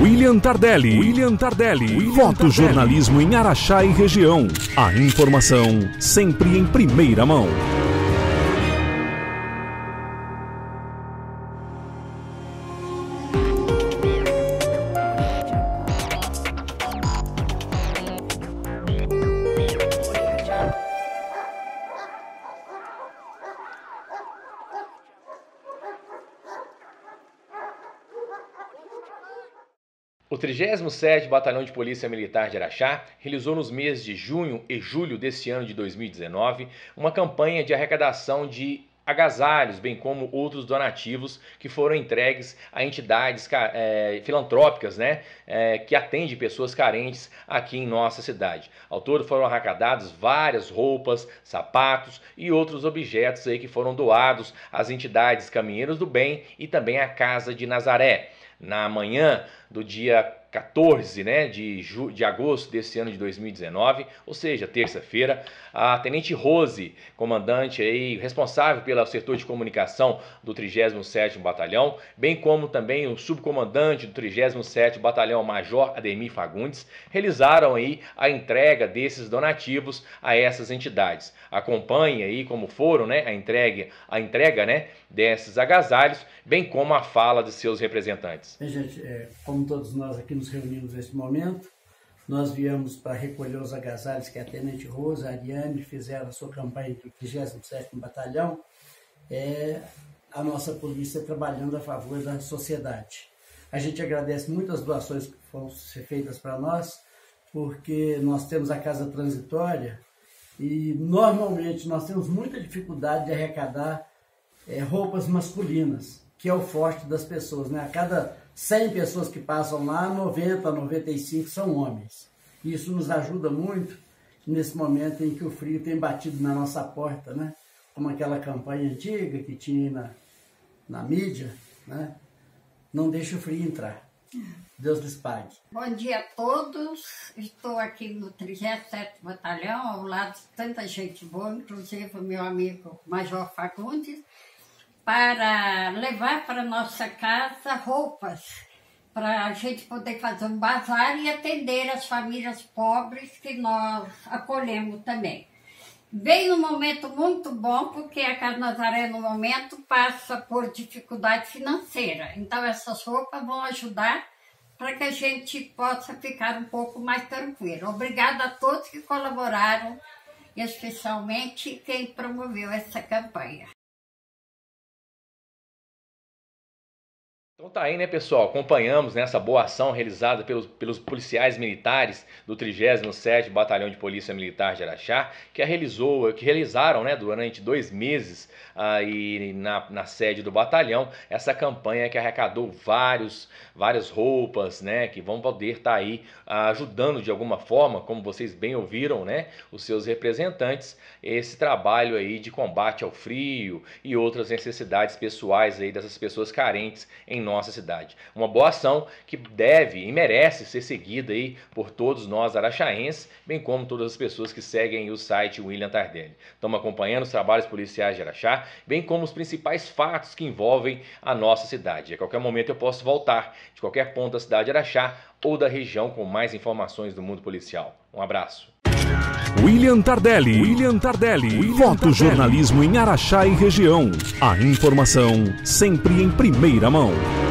William Tardelli. Fotojornalismo em Araxá e região. A informação sempre em primeira mão. O 37º Batalhão de Polícia Militar de Araxá realizou nos meses de junho e julho deste ano de 2019 uma campanha de arrecadação de agasalhos, bem como outros donativos que foram entregues a entidades filantrópicas, que atendem pessoas carentes aqui em nossa cidade. Ao todo foram arrecadados várias roupas, sapatos e outros objetos aí que foram doados às entidades Caminheiros do Bem e também à Casa de Nazaré. Na manhã do dia 14 de agosto desse ano de 2019, ou seja, terça-feira, a Tenente Rose, comandante aí, responsável pelo setor de comunicação do 37º Batalhão, bem como também o subcomandante do 37º Batalhão, Major Ademir Fagundes, realizaram aí a entrega desses donativos a essas entidades. Acompanhe aí como foram a entrega desses agasalhos, bem como a fala de seus representantes. Bem, gente, como todos nós aqui nos reunimos nesse momento, nós viemos para recolher os agasalhos que a Tenente Rosa, a Ariane, fizeram a sua campanha do 37º Batalhão, a nossa polícia trabalhando a favor da sociedade. A gente agradece muito as doações que foram feitas para nós, porque nós temos a casa transitória e normalmente nós temos muita dificuldade de arrecadar roupas masculinas, que é o forte das pessoas, A cada 100 pessoas que passam lá, 90, 95 são homens. Isso nos ajuda muito nesse momento em que o frio tem batido na nossa porta, Como aquela campanha antiga que tinha na mídia, Não deixa o frio entrar. Deus lhes pague. Bom dia a todos. Estou aqui no 37º Batalhão, ao lado de tanta gente boa, inclusive o meu amigo Major Fagundes, para levar para nossa casa roupas, para a gente poder fazer um bazar e atender as famílias pobres que nós acolhemos também. Veio um momento muito bom, porque a Casa Nazaré, no momento, passa por dificuldade financeira. Então, essas roupas vão ajudar para que a gente possa ficar um pouco mais tranquilo. Obrigada a todos que colaboraram, e especialmente quem promoveu essa campanha. Então tá aí, pessoal, acompanhamos essa boa ação realizada pelos policiais militares do 37º Batalhão de Polícia Militar de Araxá, que realizaram durante 2 meses aí na sede do batalhão, essa campanha que arrecadou várias roupas, que vão poder estar aí ajudando de alguma forma, como vocês bem ouviram, os seus representantes, esse trabalho aí de combate ao frio e outras necessidades pessoais aí dessas pessoas carentes em nossa cidade. Uma boa ação que deve e merece ser seguida aí por todos nós araxaenses, bem como todas as pessoas que seguem o site William Tardelli. Estamos acompanhando os trabalhos policiais de Araxá, bem como os principais fatos que envolvem a nossa cidade. A qualquer momento eu posso voltar de qualquer ponto da cidade de Araxá ou da região com mais informações do mundo policial. Um abraço. William Tardelli. Fotojornalismo em Araxá e região. A informação sempre em primeira mão.